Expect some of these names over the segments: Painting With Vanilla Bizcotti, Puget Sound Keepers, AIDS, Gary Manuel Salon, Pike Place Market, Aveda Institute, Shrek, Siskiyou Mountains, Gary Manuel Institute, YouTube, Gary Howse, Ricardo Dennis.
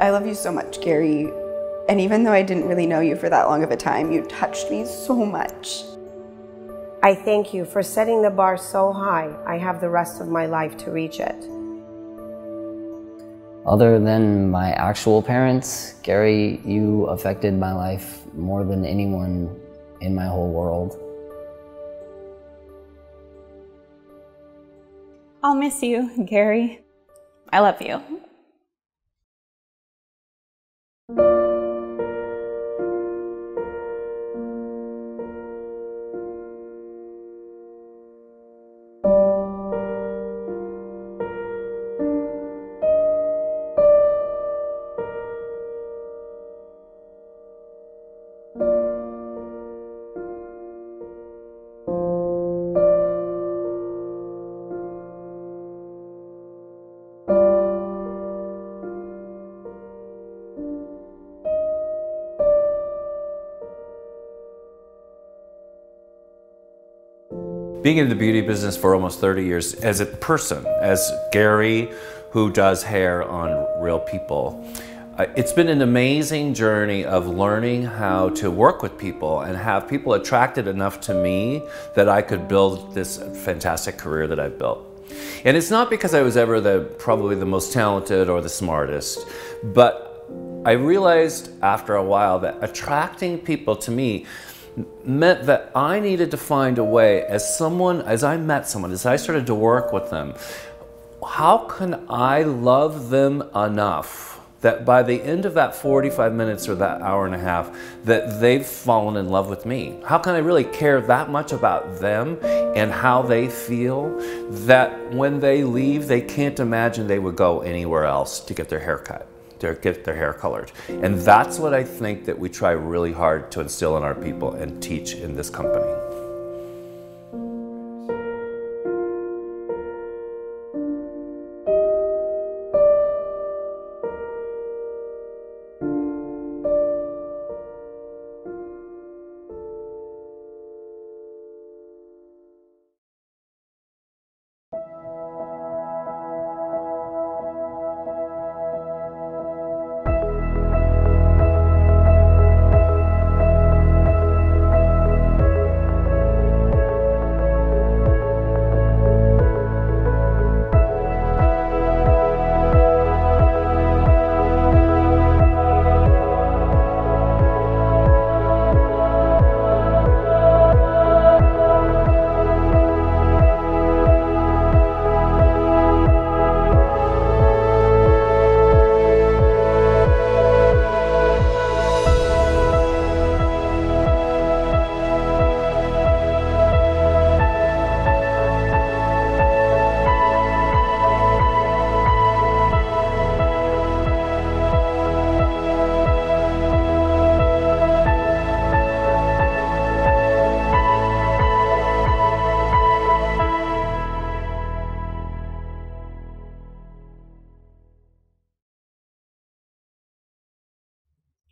I love you so much, Gary. And even though I didn't really know you for that long of a time, you touched me so much. I thank you for setting the bar so high. I have the rest of my life to reach it. Other than my actual parents, Gary, you affected my life more than anyone in my whole world. I'll miss you, Gary. I love you. Being in the beauty business for almost 30 years as a person, as Gary, who does hair on real people, it's been an amazing journey of learning how to work with people and have people attracted enough to me that I could build this fantastic career that I've built. And it's not because I was ever probably the most talented or the smartest, but I realized after a while that attracting people to me meant that I needed to find a way, as I started to work with them, how can I love them enough that by the end of that 45 minutes or that hour and a half, that they've fallen in love with me? How can I really care that much about them and how they feel that when they leave, they can't imagine they would go anywhere else to get their hair cut? To get their hair colored. And that's what I think that we try really hard to instill in our people and teach in this company.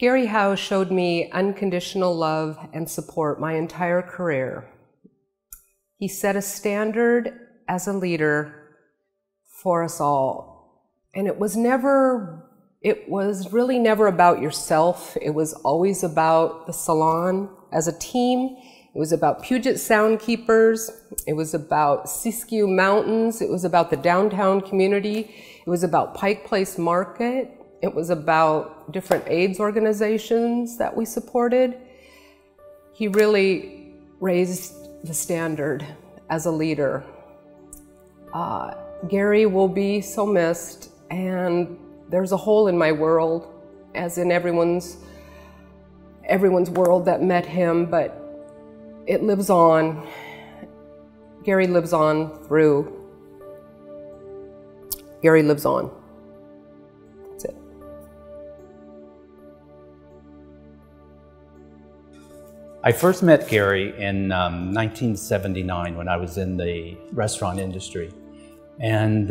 Gary Howse showed me unconditional love and support my entire career. He set a standard as a leader for us all. And it was really never about yourself. It was always about the salon as a team. It was about Puget Sound Keepers. It was about Siskiyou Mountains. It was about the downtown community. It was about Pike Place Market. It was about different AIDS organizations that we supported. He really raised the standard as a leader. Gary will be so missed, and there's a hole in my world, as in everyone's world that met him, but it lives on. Gary lives on through. Gary lives on. I first met Gary in 1979 when I was in the restaurant industry. And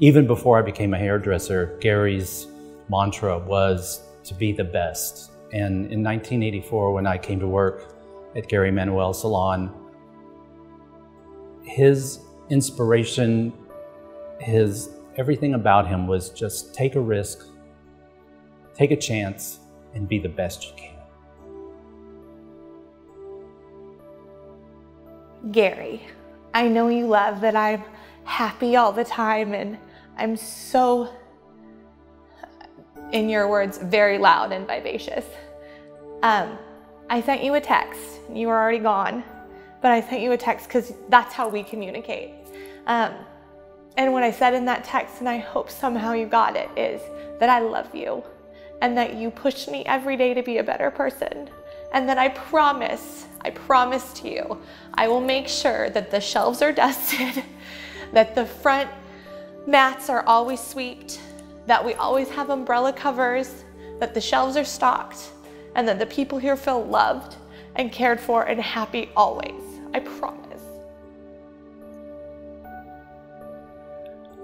even before I became a hairdresser, Gary's mantra was to be the best. And in 1984, when I came to work at Gary Manuel Salon, his inspiration, everything about him was just take a risk, Take a chance and be the best you can. Gary, I know you love that I'm happy all the time, and I'm so, in your words, very loud and vivacious. I sent you a text. You were already gone, but I sent you a text because that's how we communicate. And what I said in that text, and I hope somehow you got it, is that I love you and that you push me every day to be a better person. And that I promise to you, I will make sure that the shelves are dusted, that the front mats are always swept, that we always have umbrella covers, that the shelves are stocked, and that the people here feel loved and cared for and happy always. I promise.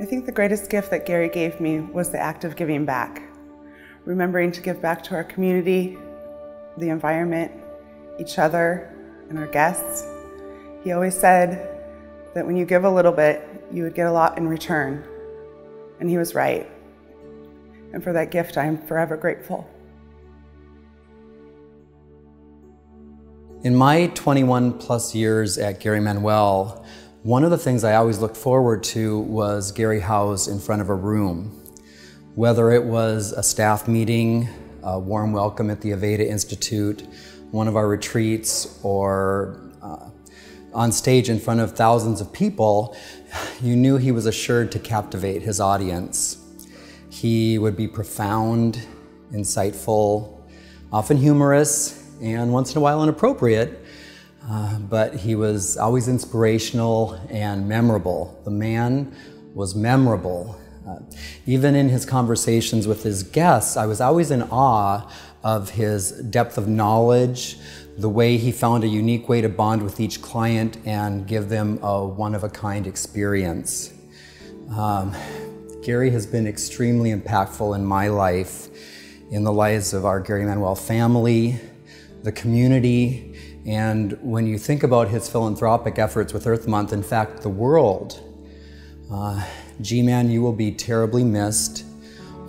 I think the greatest gift that Gary gave me was the act of giving back. Remembering to give back to our community, the environment, each other, and our guests. He always said that when you give a little bit, you would get a lot in return. And he was right. And for that gift, I am forever grateful. In my 21 plus years at Gary Manuel, one of the things I always looked forward to was Gary Howse in front of a room. Whether it was a staff meeting, a warm welcome at the Aveda Institute, one of our retreats, or on stage in front of thousands of people, you knew he was assured to captivate his audience. He would be profound, insightful, often humorous, and once in a while inappropriate. But he was always inspirational and memorable. The man was memorable. Even in his conversations with his guests, I was always in awe of his depth of knowledge, the way he found a unique way to bond with each client and give them a one-of-a-kind experience. Gary has been extremely impactful in my life, in the lives of our Gary Manuel family, the community, and when you think about his philanthropic efforts with Earth Month, in fact, the world, G-Man, you will be terribly missed,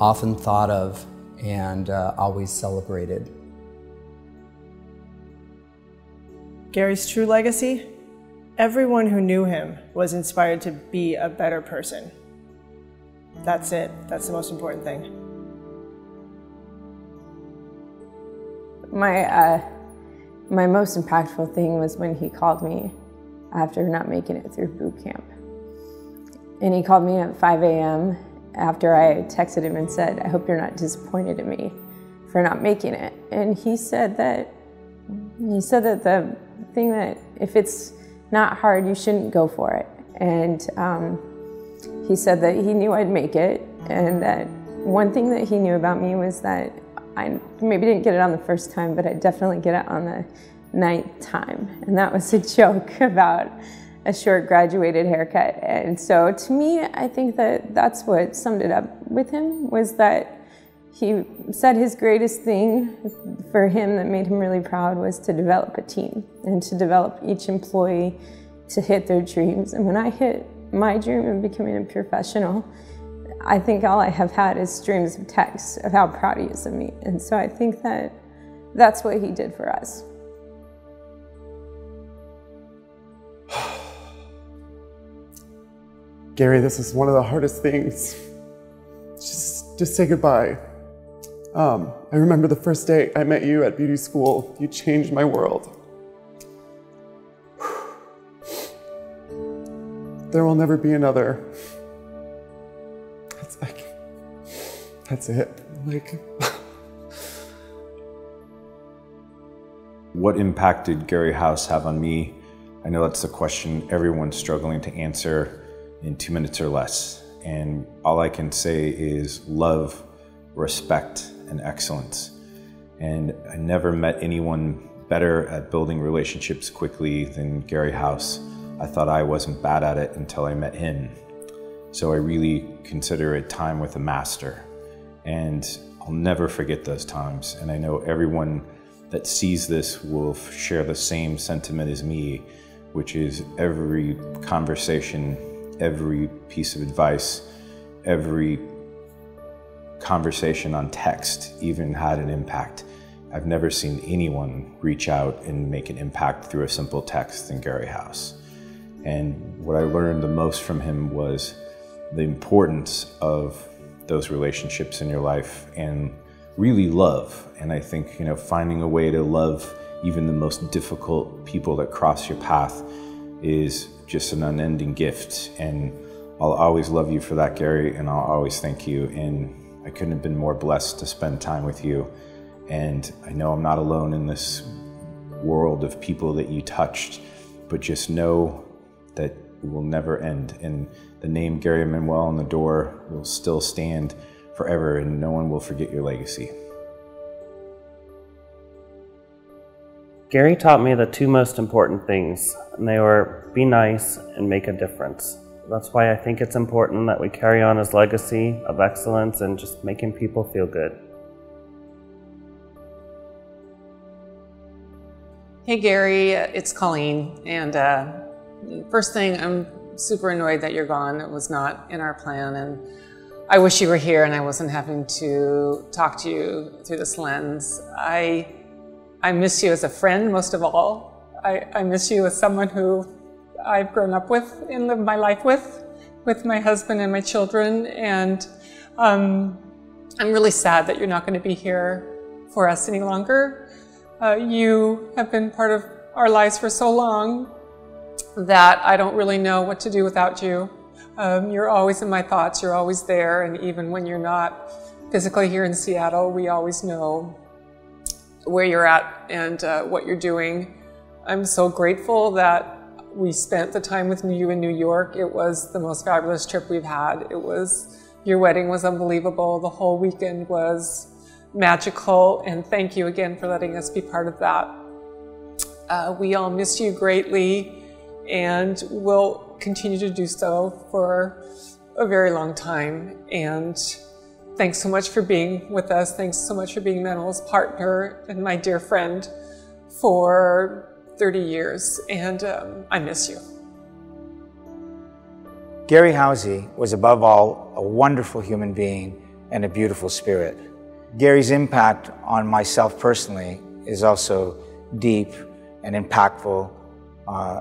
often thought of, and always celebrated. Gary's true legacy? Everyone who knew him was inspired to be a better person. That's it. That's the most important thing. My most impactful thing was when he called me after not making it through boot camp. And he called me at 5 a.m. after I texted him and said, "I hope you're not disappointed in me for not making it." And he said that the thing that if it's not hard, you shouldn't go for it. And he said that he knew I'd make it, and that one thing that he knew about me was that I maybe didn't get it on the first time, but I definitely get it on the 9th time. And that was a joke about a short graduated haircut. And so to me, I think that that's what summed it up with him, was that he said his greatest thing for him that made him really proud was to develop a team and to develop each employee to hit their dreams. And when I hit my dream of becoming a professional, I think all I have had is streams of texts of how proud he is of me. And so I think that that's what he did for us. Gary, this is one of the hardest things. Just say goodbye. I remember the first day I met you at beauty school. You changed my world. There will never be another. That's it. Like, what impact did Gary Howse have on me? I know that's the question everyone's struggling to answer in 2 minutes or less. And all I can say is love, respect, and excellence. And I never met anyone better at building relationships quickly than Gary Howse. I thought I wasn't bad at it until I met him. So I really consider it time with a master. And I'll never forget those times. And I know everyone that sees this will share the same sentiment as me, which is every conversation, every piece of advice, every conversation on text even had an impact. I've never seen anyone reach out and make an impact through a simple text than Gary Howse. And what I learned the most from him was the importance of those relationships in your life and really love. And I think, you know, finding a way to love even the most difficult people that cross your path is just an unending gift. And I'll always love you for that, Gary, and I'll always thank you. And I couldn't have been more blessed to spend time with you. And I know I'm not alone in this world of people that you touched, but just know that it will never end. And the name Gary Manuel on the door will still stand forever, and no one will forget your legacy. Gary taught me the two most important things, and they were be nice and make a difference. That's why I think it's important that we carry on his legacy of excellence and just making people feel good. Hey Gary, it's Colleen, and first thing, I'm super annoyed that you're gone. It was not in our plan, and I wish you were here and I wasn't having to talk to you through this lens. I miss you as a friend, most of all. I miss you as someone who I've grown up with and lived my life with my husband and my children. And I'm really sad that you're not going to be here for us any longer. You have been part of our lives for so long that I don't really know what to do without you. You're always in my thoughts, you're always there, and even when you're not physically here in Seattle, we always know where you're at and what you're doing. I'm so grateful that we spent the time with you in New York. It was the most fabulous trip we've had. It was, your wedding was unbelievable. The whole weekend was magical, and thank you again for letting us be part of that. We all miss you greatly, and will continue to do so for a very long time. And thanks so much for being with us. Thanks so much for being Manuel's partner and my dear friend for 30 years, and I miss you. Gary Howse was above all a wonderful human being and a beautiful spirit. Gary's impact on myself personally is also deep and impactful.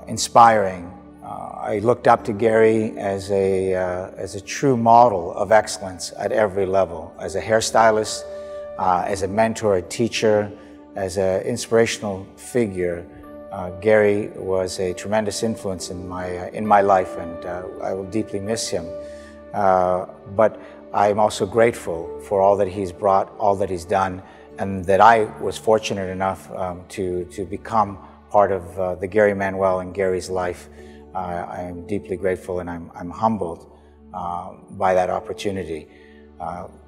Inspiring. I looked up to Gary as a true model of excellence at every level, as a hairstylist, as a mentor, a teacher, as an inspirational figure. Gary was a tremendous influence in my life, and I will deeply miss him. But I'm also grateful for all that he's brought, all that he's done, and that I was fortunate enough to become part of the Gary Manuel and Gary's life. I am deeply grateful, and I'm humbled by that opportunity.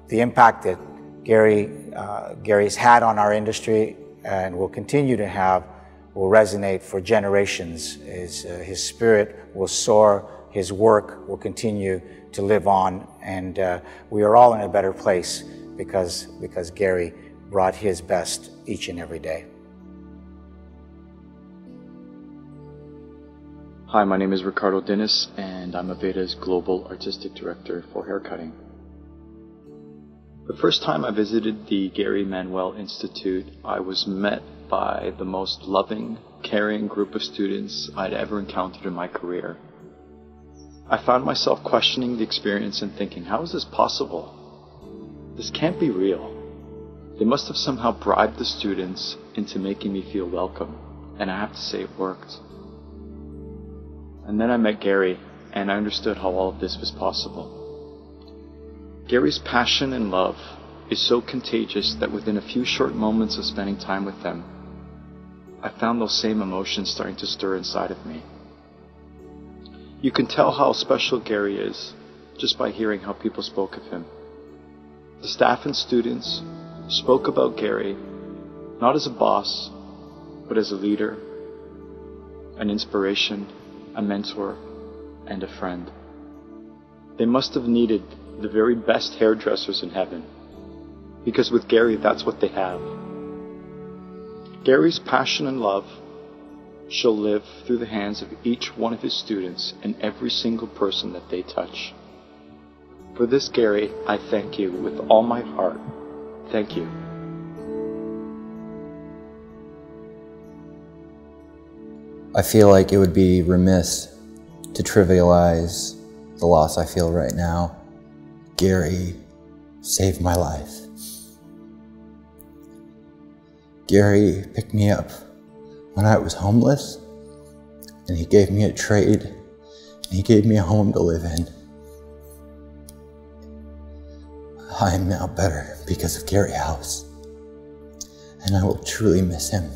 The impact that Gary's had on our industry and will continue to have will resonate for generations. His spirit will soar, his work will continue to live on, and we are all in a better place because Gary brought his best each and every day. Hi, my name is Ricardo Dennis, and I'm Aveda's Global Artistic Director for Haircutting. The first time I visited the Gary Manuel Institute, I was met by the most loving, caring group of students I'd ever encountered in my career. I found myself questioning the experience and thinking, how is this possible? This can't be real. They must have somehow bribed the students into making me feel welcome, and I have to say it worked. And then I met Gary, and I understood how all of this was possible. Gary's passion and love is so contagious that within a few short moments of spending time with them, I found those same emotions starting to stir inside of me. You can tell how special Gary is just by hearing how people spoke of him. The staff and students spoke about Gary, not as a boss, but as a leader, an inspiration, a mentor, and a friend. They must have needed the very best hairdressers in heaven, because with Gary, that's what they have. Gary's passion and love shall live through the hands of each one of his students and every single person that they touch. For this, Gary, I thank you with all my heart. Thank you. I feel like it would be remiss to trivialize the loss I feel right now. Gary saved my life. Gary picked me up when I was homeless, and he gave me a trade, and he gave me a home to live in. I am now better because of Gary Howse, and I will truly miss him.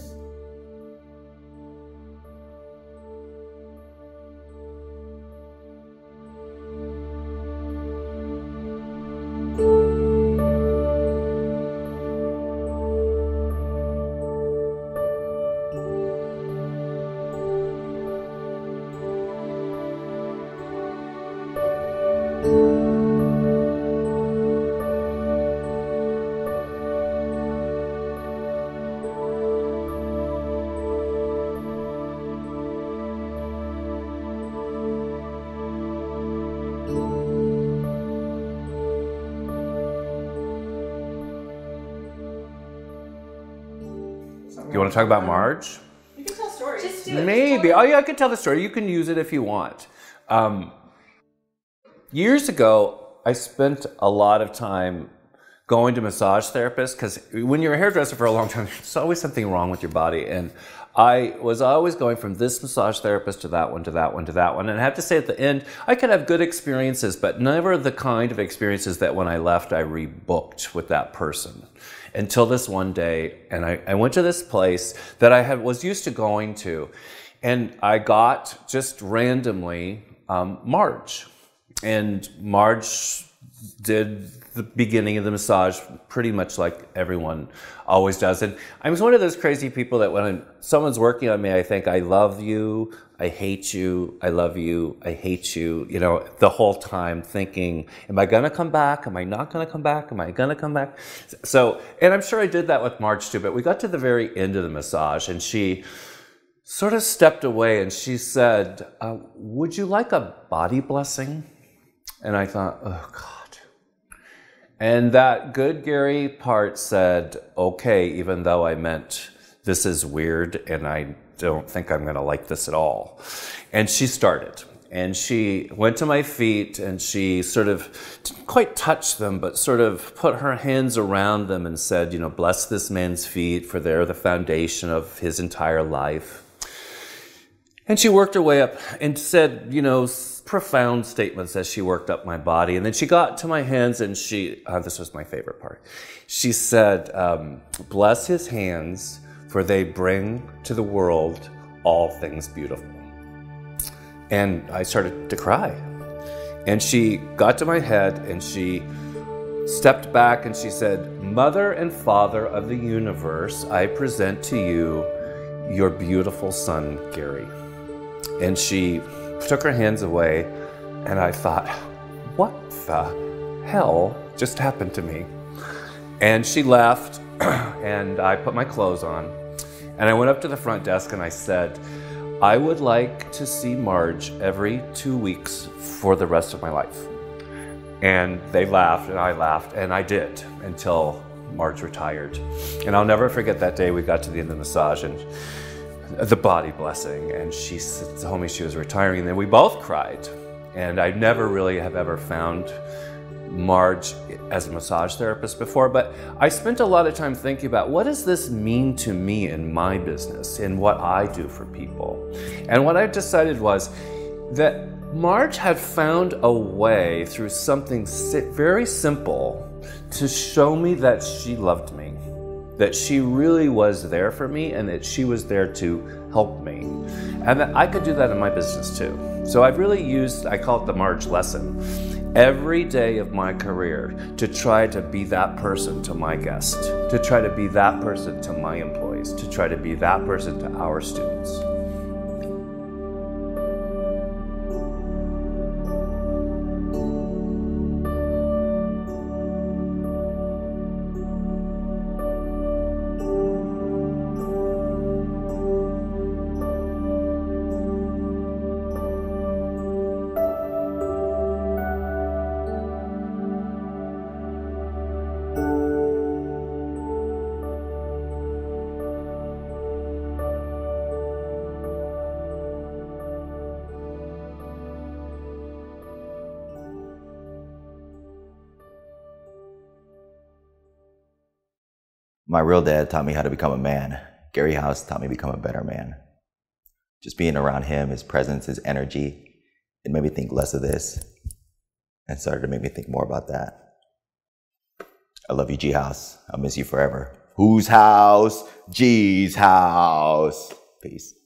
You want to talk about Marge? You can tell stories. Just do it. Maybe. Oh, yeah, I could tell the story. You can use it if you want. Years ago, I spent a lot of time going to massage therapists because when you're a hairdresser for a long time, there's always something wrong with your body. And I was always going from this massage therapist to that one, to that one, to that one. And I have to say at the end, I could have good experiences, but never the kind of experiences that when I left, I rebooked with that person. Until this one day, and I went to this place that I was used to going to, and I got, just randomly, Marge. And Marge did the beginning of the massage pretty much like everyone always does. And I was one of those crazy people that when someone's working on me, I think, I love you, I hate you, I love you, I hate you, you know, the whole time thinking, am I gonna come back? Am I not gonna come back? Am I gonna come back? So, and I'm sure I did that with Marge too, but we got to the very end of the massage and she sort of stepped away and she said, would you like a body blessing? And I thought, oh God. And that good Gary part said, okay, even though I meant this is weird and I don't think I'm gonna like this at all. And she started and she went to my feet and she sort of didn't quite touch them, but sort of put her hands around them and said, you know, bless this man's feet for they're the foundation of his entire life. And she worked her way up and said, you know, profound statements as she worked up my body. And then she got to my hands and she, this was my favorite part. She said, bless his hands for they bring to the world all things beautiful. And I started to cry. And she got to my head and she stepped back and she said, Mother and Father of the universe, I present to you your beautiful son, Gary. And she took her hands away and I thought, what the hell just happened to me? And she left and I put my clothes on and I went up to the front desk and I said, I would like to see Marge every 2 weeks for the rest of my life. And they laughed and I did until Marge retired. And I'll never forget that day we got to the end of the massage and the body blessing, and she told me she was retiring, and then we both cried. And I never really have ever found Marge as a massage therapist before, but I spent a lot of time thinking about what does this mean to me in my business, in what I do for people. And what I decided was that Marge had found a way through something very simple to show me that she loved me, that she really was there for me and that she was there to help me. And that I could do that in my business too. So I've really used, I call it the Marge lesson, every day of my career to try to be that person to my guest, to try to be that person to my employees, to try to be that person to our students. My real dad taught me how to become a man. Gary Howse taught me to become a better man. Just being around him, his presence, his energy, it made me think less of this and started to make me think more about that. I love you, G House. I'll miss you forever. Whose house? G's house. Peace.